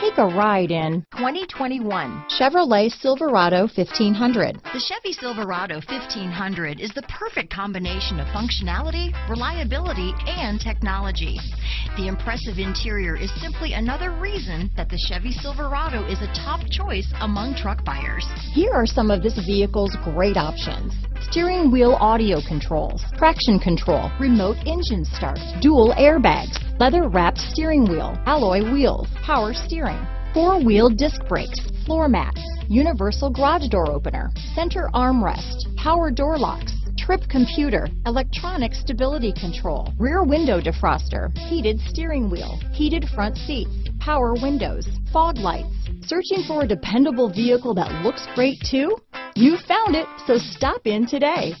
Take a ride in 2021 Chevrolet Silverado 1500. The Chevy Silverado 1500 is the perfect combination of functionality, reliability, and technology. The impressive interior is simply another reason that the Chevy Silverado is a top choice among truck buyers. Here are some of this vehicle's great options: steering wheel audio controls, traction control, remote engine start, dual airbags, leather-wrapped steering wheel, alloy wheels, power steering, four-wheel disc brakes, floor mats, universal garage door opener, center armrest, power door locks, trip computer, electronic stability control, rear window defroster, heated steering wheel, heated front seats, power windows, fog lights. Searching for a dependable vehicle that looks great too? You found it, so stop in today.